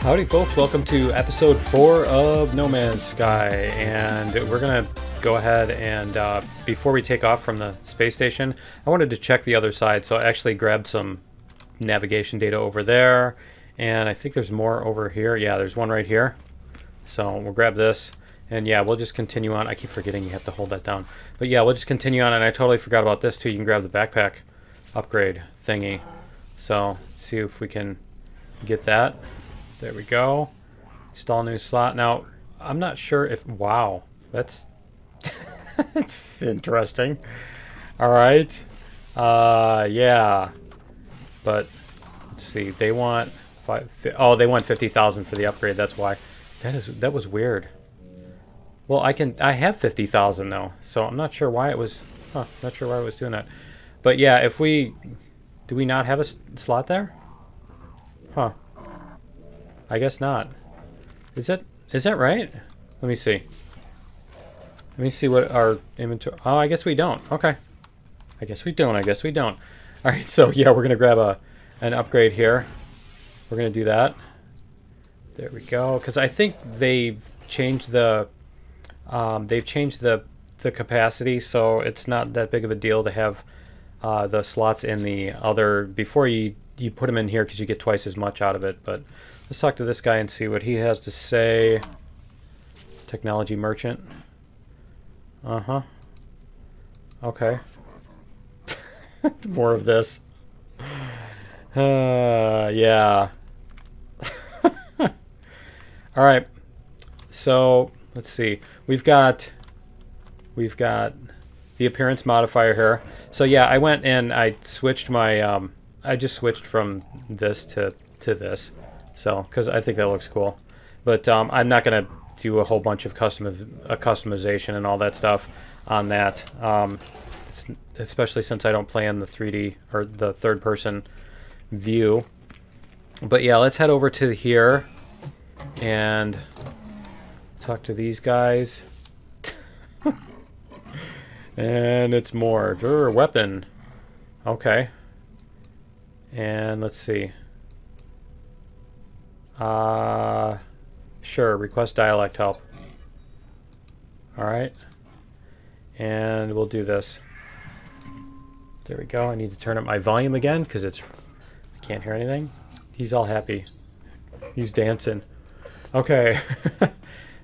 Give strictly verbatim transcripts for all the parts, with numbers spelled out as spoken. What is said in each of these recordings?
Howdy folks, welcome to episode four of No Man's Sky, and we're gonna go ahead and uh, before we take off from the space station, I wanted to check the other side, so I actually grabbed some navigation data over there, and I think there's more over here. Yeah, there's one right here, so we'll grab this, and yeah, we'll just continue on. I keep forgetting you have to hold that down, but yeah, we'll just continue on, and I totally forgot about this too. You can grab the backpack upgrade thingy, so see if we can get that. There we go. Install new slot. Now, I'm not sure if... Wow. That's... that's interesting. All right. Uh, yeah. But, let's see. They want... Five, fi oh, they want fifty thousand for the upgrade. That's why. That is that was weird. Well, I can... I have fifty thousand, though. So, I'm not sure why it was... Huh. Not sure why it was doing that. But, yeah, if we... Do we not have a s slot there? Huh. I guess not. Is that is that right? Let me see. Let me see what our inventory... Oh, I guess we don't. Okay. I guess we don't. I guess we don't. All right, so yeah, we're going to grab a an upgrade here. We're going to do that. There we go. Because I think they've changed the... Um, they've changed the, the capacity, so it's not that big of a deal to have uh, the slots in the other... Before you, you put them in here because you get twice as much out of it, but... Let's talk to this guy and see what he has to say. Technology merchant. Uh-huh. Okay. More of this. Uh, yeah. All right. So, let's see. We've got we've got the appearance modifier here. So, yeah, I went and I switched my um I just switched from this to to this. So, because I think that looks cool, but um, I'm not gonna do a whole bunch of custom uh, customization and all that stuff on that, um, especially since I don't play in the three D or the third-person view. But yeah, let's head over to here and talk to these guys. And it's more Durr, weapon. Okay, and let's see. Uh, sure, request dialect help. Alright. And we'll do this. There we go. I need to turn up my volume again because it's... I can't hear anything. He's all happy. He's dancing. Okay.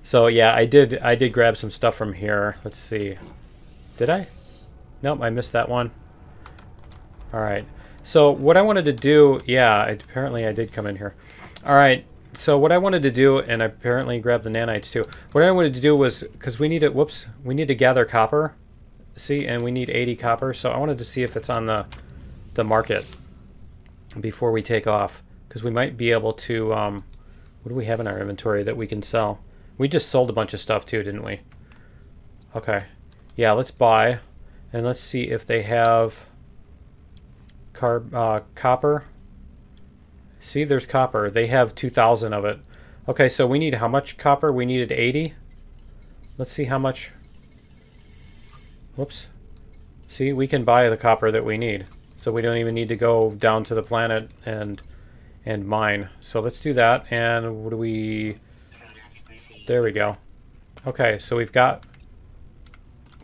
So, yeah, I did I did grab some stuff from here. Let's see. Did I? Nope, I missed that one. Alright. So, what I wanted to do... Yeah, apparently I did come in here. Alright, so what I wanted to do, and I apparently grabbed the nanites too, what I wanted to do was, because we need to, whoops, we need to gather copper, see, and we need eighty copper, so I wanted to see if it's on the, the market before we take off, because we might be able to, um, what do we have in our inventory that we can sell? We just sold a bunch of stuff too, didn't we? Okay, yeah, let's buy, and let's see if they have car, uh, copper. See, there's copper. They have two thousand of it. Okay, so we need how much copper? We needed eighty. Let's see how much. Whoops. See, we can buy the copper that we need. So we don't even need to go down to the planet and and mine. So let's do that. And what do we... There we go. Okay, so we've got...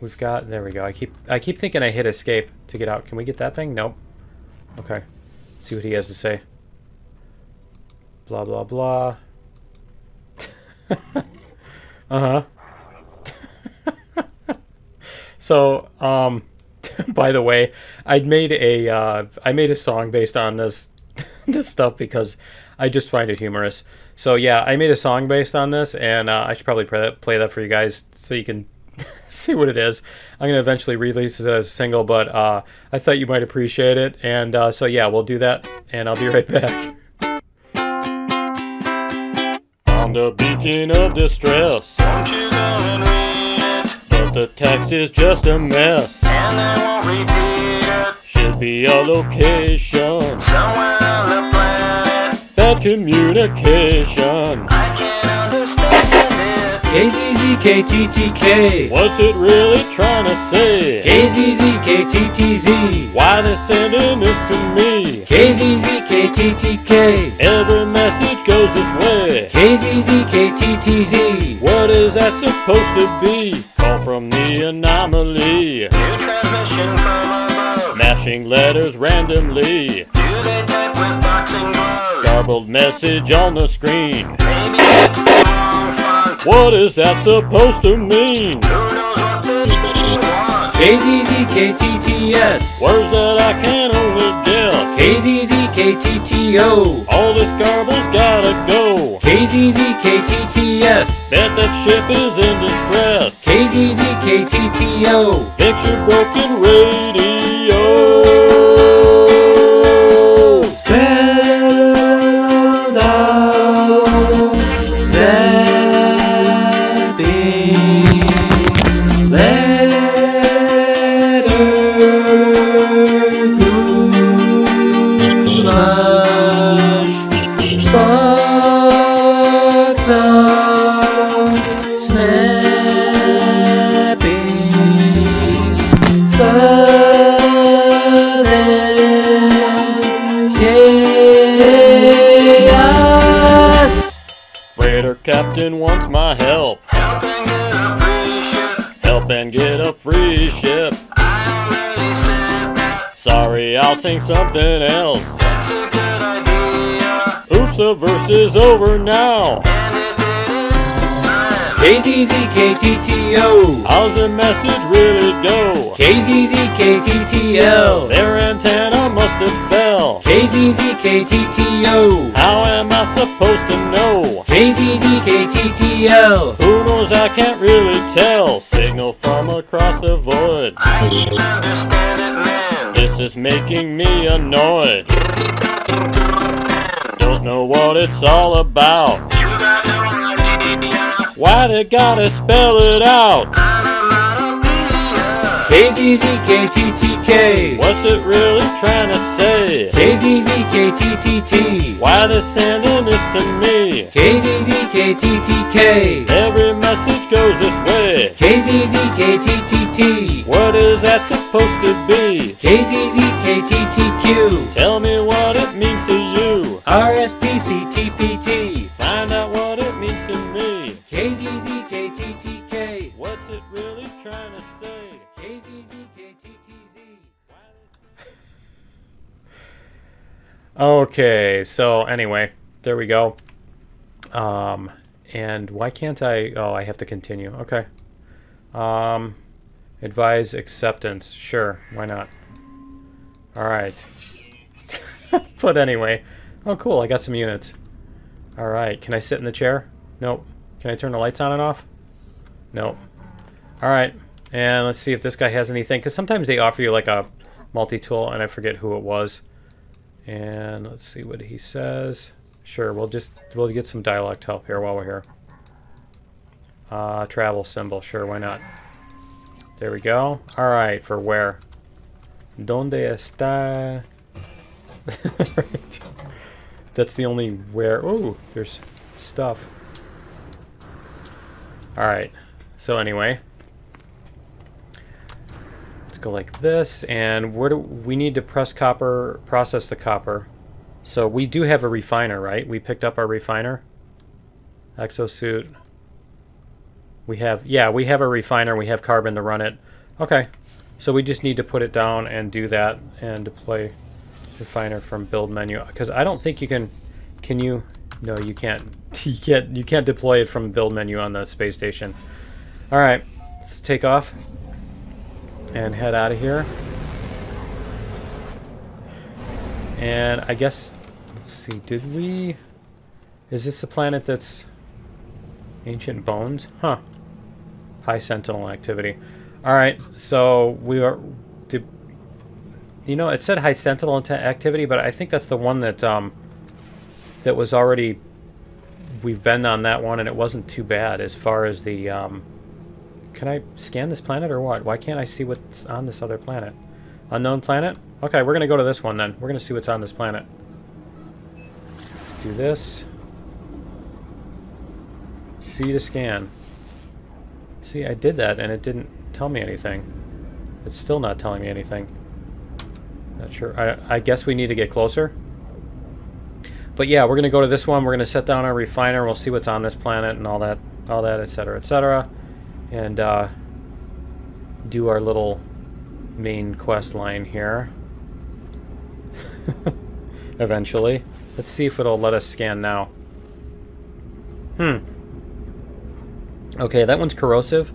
We've got... There we go. I keep, I keep thinking I hit escape to get out. Can we get that thing? Nope. Okay. Let's see what he has to say. Blah, blah, blah. Uh-huh. So, um, by the way, I'd made a, uh, I made a song based on this, this stuff because I just find it humorous. So, yeah, I made a song based on this, and uh, I should probably play that, play that for you guys so you can see what it is. I'm going to eventually release it as a single, but uh, I thought you might appreciate it. And uh, so, yeah, we'll do that, and I'll be right back. The beacon of distress, won't you go and read it? But the text is just a mess, and they won't repeat it. Should be a location somewhere on the planet. Bad communication, I can't understand it. K Z Z K T T K. What's it really trying to say? K Z Z K T T Z. Why they sending this to me? K Z Z K T T K. Every message goes this way. K Z Z K T T Z. What is that supposed to be? Call from the anomaly. New transmission from above. Mashing letters randomly. Do they type with boxing gloves? Garbled message on the screen. Maybe it's the wrong font. What is that supposed to mean? Who knows what this wants? K Z Z K T T S. Words that I can only guess. K Z Z K T T O. All this garble's gotta go. K Z Z K T T S. Bet that ship is in distress. K Z Z K T T O. Picture broken radio. Captain wants my help. Help and get a free ship. Help and get a free ship. I already said that. Sorry, I'll sing something else. That's a good idea. Oops, the verse is over now. And it didn't rhyme. K Z Z K T T O. How's the message really go? K Z Z K T T L. Their antenna must have fell. K Z Z K T T O. How am I supposed to know? K Z Z K T T L. Who knows, I can't really tell. Signal from across the void. I can't understand it, man. This is making me annoyed. Don't know what it's all about. You got no idea. Why they gotta spell it out? K Z Z K T T K. What's it really trying to say? K Z Z K T T T. Why they sending this to me? K Z Z K T T K. Every message goes this way. K Z Z K T T T. What is that supposed to be? K Z Z K T T Q. Tell me what it means to you. R S P C T P T. Find out what it means to me. K Z Z K T T K. What's it really trying to say? Okay, so anyway, there we go. Um, and why can't I? Oh, I have to continue. Okay. Um, advise acceptance. Sure, why not? All right. But anyway, oh cool, I got some units. All right, can I sit in the chair? Nope. Can I turn the lights on and off? Nope. All right, and let's see if this guy has anything, because sometimes they offer you like a multi-tool, and I forget who it was. And let's see what he says. Sure, we'll just we'll get some dialect help here while we're here. Uh, travel symbol, sure, why not? There we go. All right, for where? Donde está? Right. That's the only where. Ooh, there's stuff. All right. So anyway, go like this, and where do we need to press copper, process the copper? So we do have a refiner, right? We picked up our refiner. Exosuit. We have, yeah, we have a refiner. We have carbon to run it. Okay, so we just need to put it down and do that and deploy refiner from build menu, because I don't think you can. Can you? No, you can't. You can't. You can't deploy it from build menu on the space station. All right, let's take off and head out of here. And I guess, let's see, did we, is this a planet that's ancient bones? Huh. High sentinel activity. All right, so we are, did, you know, it said high sentinel activity, but I think that's the one that, um, that was already, we've been on that one, and it wasn't too bad as far as the, um, can I scan this planet or what? Why can't I see what's on this other planet? Unknown planet? Okay, we're going to go to this one then. We're going to see what's on this planet. Do this. See to scan. See, I did that and it didn't tell me anything. It's still not telling me anything. Not sure. I, I guess we need to get closer. But yeah, we're going to go to this one. We're going to set down our refiner. We'll see what's on this planet and all that, all that, et cetera, et cetera. And uh, do our little main quest line here. Eventually. Let's see if it'll let us scan now. Hmm. Okay, that one's corrosive.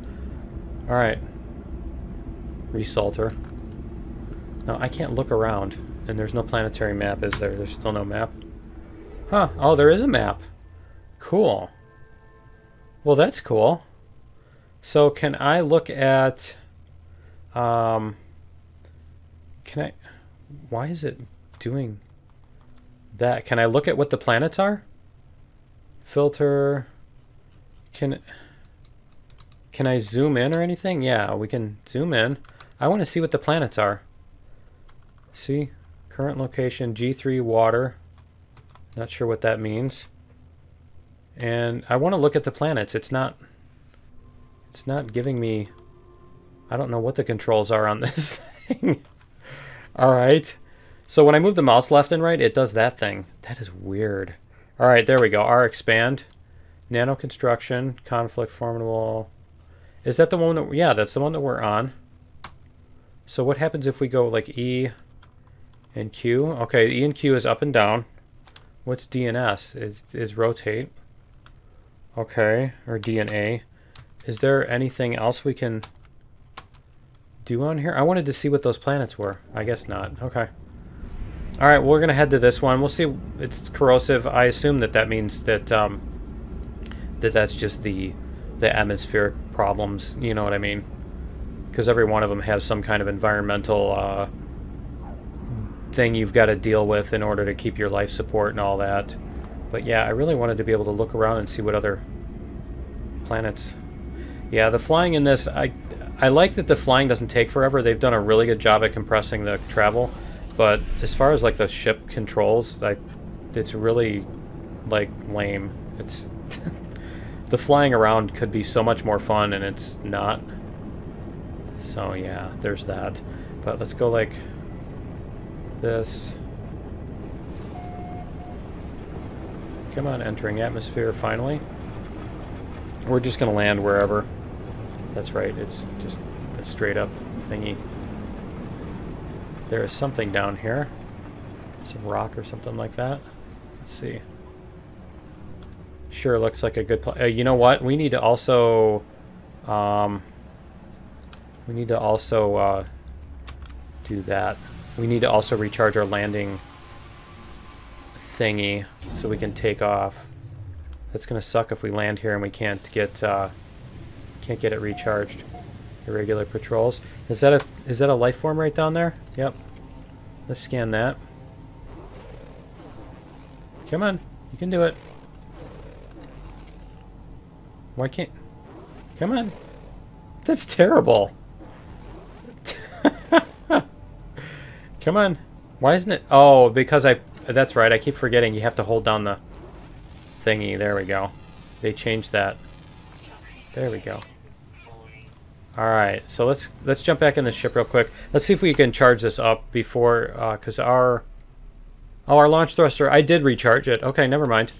All right. Resalter. No, I can't look around. And there's no planetary map, is there? There's still no map. Huh. Oh, there is a map. Cool. Well, that's cool. So can I look at... Um, can I... Why is it doing that? Can I look at what the planets are? Filter... Can... Can I zoom in or anything? Yeah, we can zoom in. I want to see what the planets are. See? Current location, G three water. Not sure what that means. And I want to look at the planets. It's not... It's not giving me... I don't know what the controls are on this thing. Alright. So when I move the mouse left and right, it does that thing. That is weird. Alright, there we go. R expand. Nano construction. Conflict formidable. Is that the one that... Yeah, that's the one that we're on. So what happens if we go like E and Q? Okay, E and Q is up and down. What's D and S? Is, is rotate. Okay, or D and A. Is there anything else we can do on here? I wanted to see what those planets were. I guess not. Okay. All right, we're going to head to this one. We'll see. It's corrosive. I assume that that means that um, that that's just the, the atmospheric problems. You know what I mean? Because every one of them has some kind of environmental uh, thing you've got to deal with in order to keep your life support and all that. But yeah, I really wanted to be able to look around and see what other planets... Yeah, the flying in this, I I like that the flying doesn't take forever. They've done a really good job at compressing the travel, but as far as like the ship controls, like it's really like lame. It's the flying around could be so much more fun, and it's not. So yeah, there's that. But let's go like this. Come on, entering atmosphere finally. We're just gonna land wherever. That's right, it's just a straight-up thingy. There is something down here. Some rock or something like that. Let's see. Sure, looks like a good place. Uh, you know what? We need to also... Um, we need to also uh, do that. We need to also recharge our landing thingy so we can take off. That's going to suck if we land here and we can't get... Uh, Can't get it recharged. Irregular patrols. Is that a is that a life form right down there? Yep. Let's scan that. Come on, you can do it. Why can't? Come on. That's terrible. Come on. Why isn't it? Oh, because I. That's right. I keep forgetting. You have to hold down the thingy. There we go. They changed that. There we go. Alright, so let's let's jump back in the ship real quick. Let's see if we can charge this up before, uh, because our... Oh, our launch thruster. I did recharge it. Okay, never mind.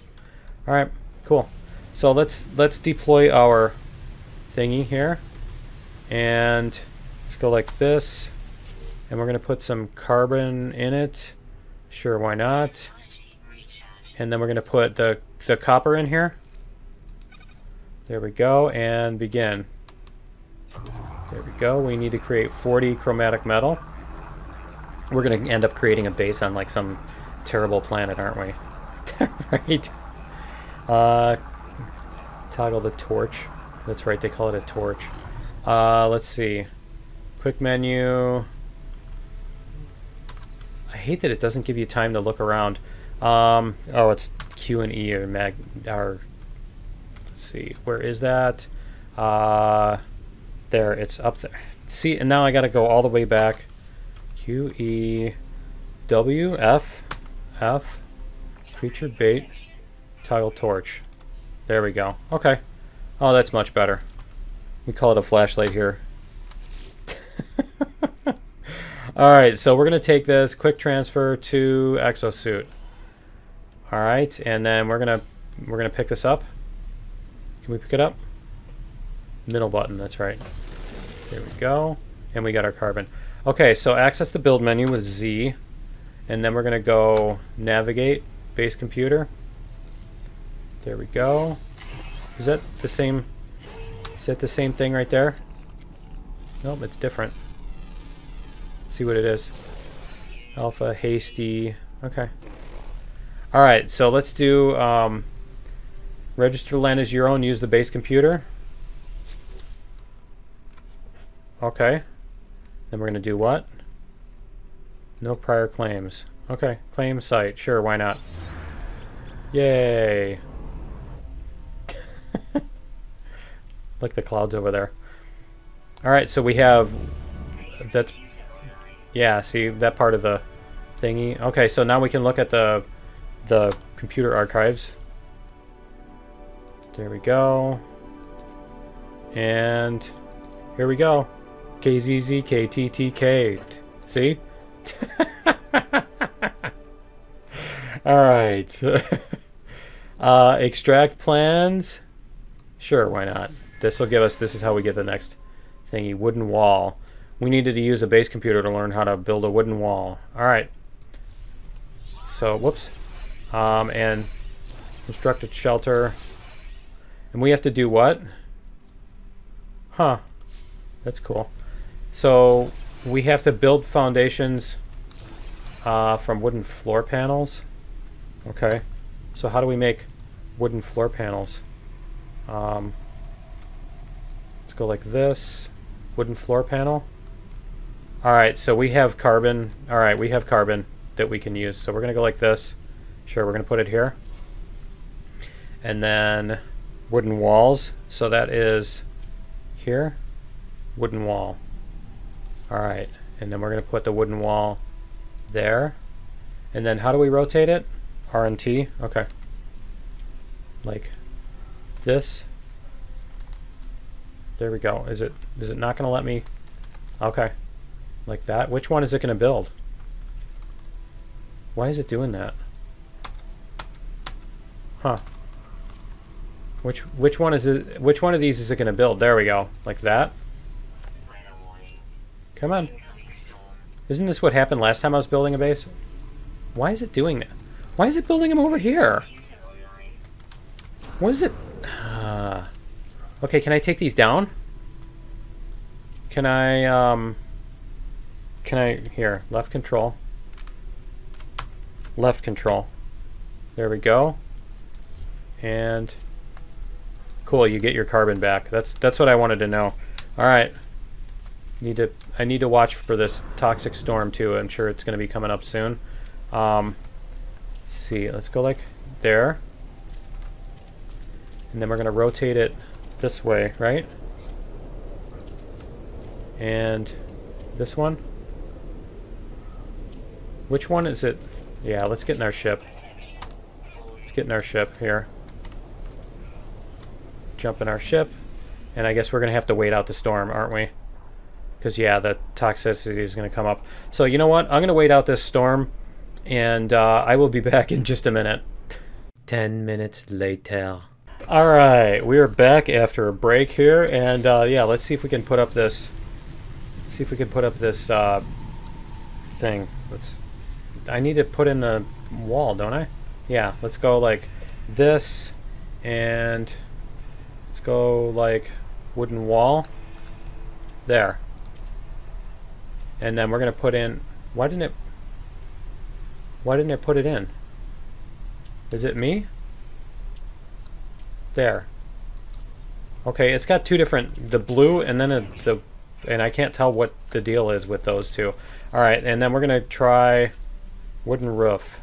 Alright, cool. So let's let's deploy our thingy here. And let's go like this. And we're going to put some carbon in it. Sure, why not? And then we're going to put the, the copper in here. There we go, and begin. There we go. We need to create forty chromatic metal. We're going to end up creating a base on like some terrible planet, aren't we? Right. Uh, toggle the torch. That's right, they call it a torch. Uh, let's see. Quick menu. I hate that it doesn't give you time to look around. Um, oh, it's Q and E or mag... Or see, where is that? Uh, there, it's up there. See, and now I gotta go all the way back. Q, E, W, F, F, creature bait, toggle torch. There we go. Okay. Oh, that's much better. We call it a flashlight here. Alright, so we're going to take this quick transfer to exosuit. Alright, and then we're going to we're going to pick this up. Can we pick it up? Middle button, that's right. There we go. And we got our carbon. Okay, so access the build menu with Z. And then we're going to go navigate, base computer. There we go. Is that the same? Is that the same thing right there? Nope, it's different. Let's see what it is. Alpha, hasty. Okay. All right, so let's do um, register LAN as your own. Use the base computer. Okay. Then we're gonna do what? No prior claims. Okay, claim site. Sure, why not? Yay. Like the clouds over there. All right, so we have that's yeah. See that part of the thingy. Okay, so now we can look at the the computer archives. There we go. And here we go. K Z Z K T T K. See? All right. uh, extract plans. Sure, why not? This will give us, this is how we get the next thingy, wooden wall. We needed to use a base computer to learn how to build a wooden wall. All right. So, whoops. Um, and construct a shelter. And we have to do what? Huh. That's cool. So, we have to build foundations uh, from wooden floor panels. Okay. So, how do we make wooden floor panels? Um... Go like this, wooden floor panel. All right, so we have carbon. All right, we have carbon that we can use. So we're gonna go like this. Sure, we're gonna put it here. And then wooden walls. So that is here, wooden wall. All right, and then we're gonna put the wooden wall there. And then how do we rotate it? R and T, okay. Like this. There we go. Is it is it not going to let me? Okay. Like that. Which one is it going to build? Why is it doing that? Huh. Which which one is it which one of these is it going to build? There we go. Like that. Come on. Isn't this what happened last time I was building a base? Why is it doing that? Why is it building them over here? What is it? Uh, Okay, can I take these down? Can I, um... Can I... Here, left control. Left control. There we go. And... Cool, you get your carbon back. That's that's what I wanted to know. Alright. Need to... I need to watch for this toxic storm, too. I'm sure it's going to be coming up soon. Um... Let's see, let's go like there. And then we're going to rotate it this way, right? And this one? Which one is it? Yeah, let's get in our ship. Let's get in our ship here. Jump in our ship. And I guess we're gonna have to wait out the storm, aren't we? Because yeah, the toxicity is gonna come up. So you know what? I'm gonna wait out this storm and uh, I will be back in just a minute. Ten minutes later. All right, we are back after a break here, and uh, yeah, let's see if we can put up this. Let's see if we can put up this uh, thing. Let's. I need to put in a wall, don't I? Yeah. Let's go like this, and let's go like wooden wall. There. And then we're gonna put in. Why didn't it? Why didn't it put it in? Is it me? There. Okay, it's got two different, the blue and then a, the, and I can't tell what the deal is with those two. All right, and then we're gonna try wooden roof.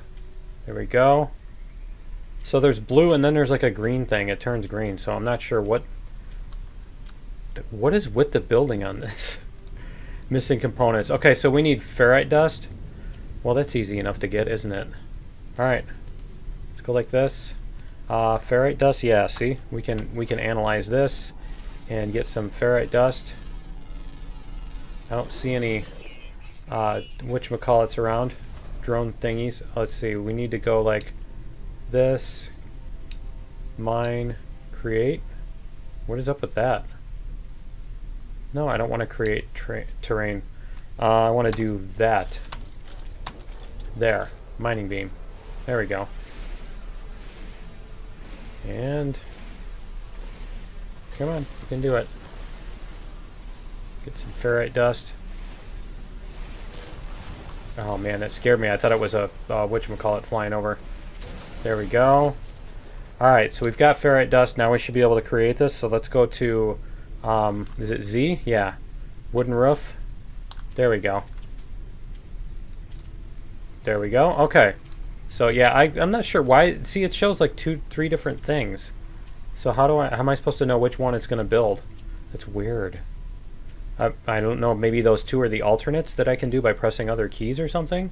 There we go. So there's blue and then there's like a green thing. It turns green, so I'm not sure what, what is with the building on this? Missing components. Okay, so we need ferrite dust. Well, that's easy enough to get, isn't it? All right, let's go like this. Uh, ferrite dust, yeah, see, we can we can analyze this and get some ferrite dust. I don't see any uh, whatchamacallits around, drone thingies. Let's see, we need to go like this, mine, create. What is up with that? No, I don't want to create terrain. Uh, I want to do that. There, mining beam. There we go. And come on, you can do it. Get some ferrite dust. Oh man, that scared me. I thought it was a uh, whatchamacallit flying over. There we go. Alright, so we've got ferrite dust. Now we should be able to create this. So let's go to, um, is it Z? Yeah. Wooden roof. There we go. There we go. Okay. So yeah, I, I'm not sure why. See, it shows like two, three different things. So how do I? How am I supposed to know which one it's going to build? That's weird. I, I don't know. Maybe those two are the alternates that I can do by pressing other keys or something.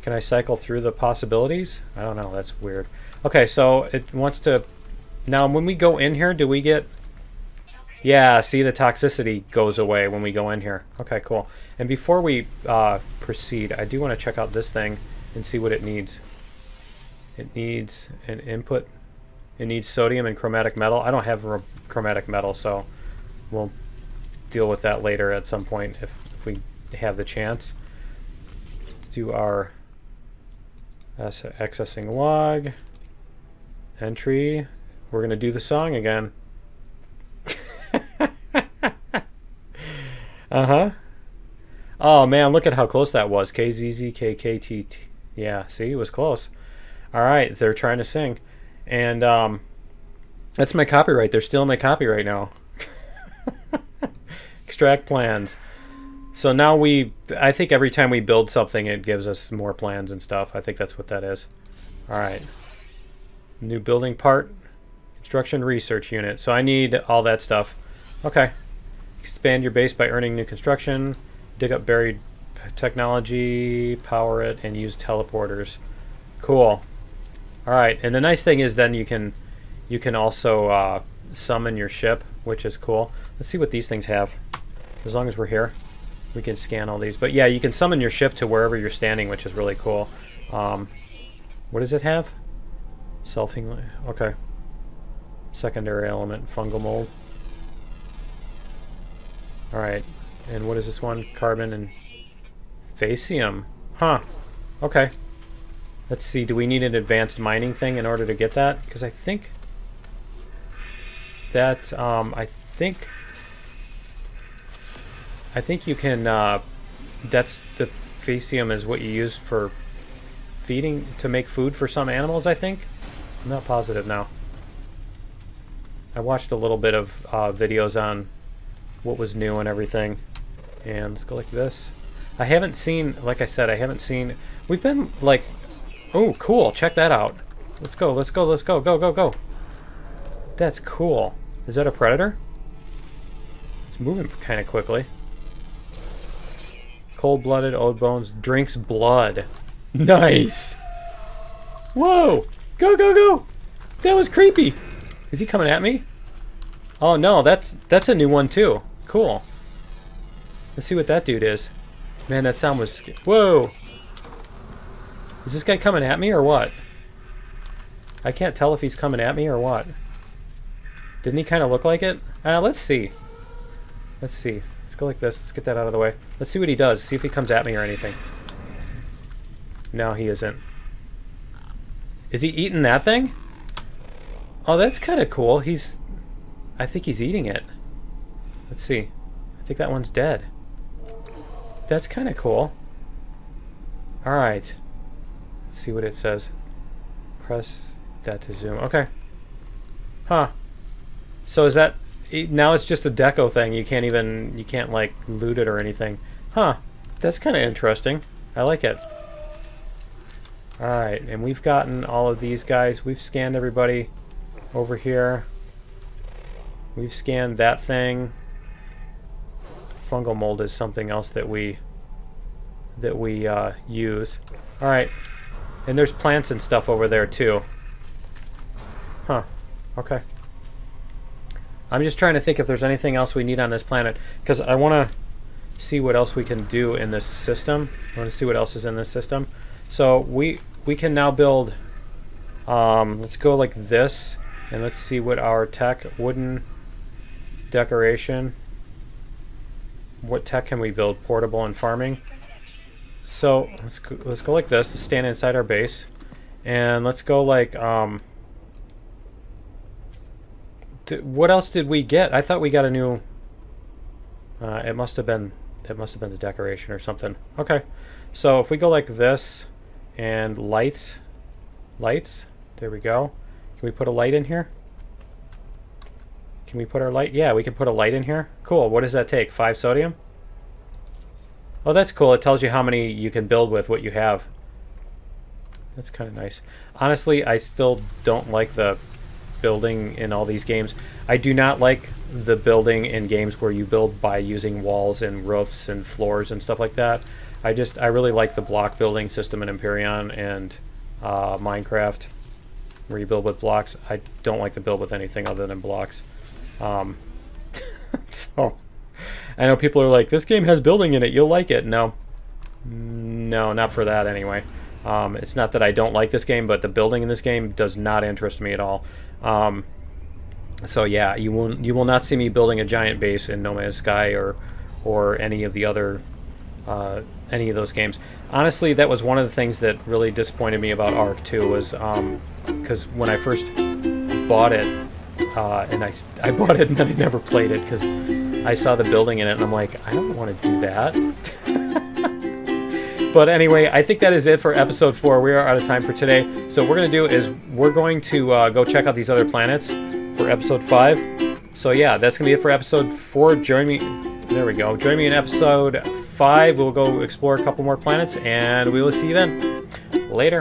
Can I cycle through the possibilities? I don't know. That's weird. Okay, so it wants to. Now, when we go in here, do we get? Yeah. See, the toxicity goes away when we go in here. Okay, cool. And before we uh, proceed, I do want to check out this thing and see what it needs. It needs an input. It needs sodium and chromatic metal. I don't have chromatic metal, so we'll deal with that later at some point if, if we have the chance. Let's do our accessing log, entry. We're going to do the song again. Uh-huh. Oh, man, look at how close that was. K Z Z K K T T K. Yeah, see, it was close. All right, they're trying to sing. And um, that's my copyright. They're stealing my copyright now. Extract plans. So now we, I think every time we build something, it gives us more plans and stuff. I think that's what that is. All right. New building part. Construction research unit. So I need all that stuff. Okay. Expand your base by earning new construction. Dig up buried technology. Power it and use teleporters. Cool. All right, and the nice thing is then you can you can also uh, summon your ship, which is cool. Let's see what these things have. As long as we're here, we can scan all these. But yeah, you can summon your ship to wherever you're standing, which is really cool. Um, what does it have? Self-healing. Okay. Secondary element, fungal mold. All right, and what is this one? Carbon and facium. Huh. Okay. Let's see, do we need an advanced mining thing in order to get that? Because I think that, um, I think, I think you can, uh, that's, the faecium is what you use for feeding, to make food for some animals, I think? I'm not positive now. I watched a little bit of uh, videos on what was new and everything. And let's go like this. I haven't seen, like I said, I haven't seen, we've been like, oh, cool. Check that out. Let's go. Let's go. Let's go. Go, go, go. That's cool. Is that a predator? It's moving kind of quickly. Cold-blooded, old bones, drinks blood. Nice. Whoa. Go, go, go. That was creepy. Is he coming at me? Oh, no. That's that's a new one, too. Cool. Let's see what that dude is. Man, that sound was... Whoa. Is this guy coming at me or what? I can't tell if he's coming at me or what. Didn't he kind of look like it? Uh, let's see. Let's see. Let's go like this. Let's get that out of the way. Let's see what he does. See if he comes at me or anything. No, he isn't. Is he eating that thing? Oh, that's kind of cool. He's... I think he's eating it. Let's see. I think that one's dead. That's kind of cool. Alright. See what it says. Press that to zoom. Okay. Huh. So is that now? It's just a deco thing. You can't even you can't like loot it or anything. Huh. That's kind of interesting. I like it. All right, and we've gotten all of these guys. We've scanned everybody over here. We've scanned that thing. Fungal mold is something else that we that we uh, use. All right. And there's plants and stuff over there, too. Huh. Okay. I'm just trying to think if there's anything else we need on this planet, because I want to see what else we can do in this system. I want to see what else is in this system. So we we can now build, um, let's go like this, and let's see what our tech, wooden decoration, what tech can we build, portable and farming. So let's go, let's go like this, let's stand inside our base, and let's go like, um, what else did we get? I thought we got a new, uh, it must have been, it must have been the decoration or something. Okay, so if we go like this, and lights, lights, there we go. Can we put a light in here? Can we put our light? Yeah, we can put a light in here. Cool, what does that take? Five sodium? Oh, that's cool. It tells you how many you can build with what you have. That's kind of nice. Honestly, I still don't like the building in all these games. I do not like the building in games where you build by using walls and roofs and floors and stuff like that. I just, I really like the block building system in Empyrean and uh, Minecraft, where you build with blocks. I don't like to build with anything other than blocks. Um, so, I know people are like, this game has building in it, you'll like it. No, no, not for that anyway. Um, it's not that I don't like this game, but the building in this game does not interest me at all. Um, so yeah, you won't, you will not see me building a giant base in No Man's Sky or, or any of the other, uh, any of those games. Honestly, that was one of the things that really disappointed me about ARK two was, um, because when I first bought it, uh, and I, I bought it and then I never played it because I saw the building in it and I'm like, I don't want to do that. But anyway, I think that is it for episode four. We are out of time for today. So what we're going to do is we're going to uh, go check out these other planets for episode five. So yeah, that's going to be it for episode four. Join me. There we go. Join me in episode five. We'll go explore a couple more planets and we will see you then. Later.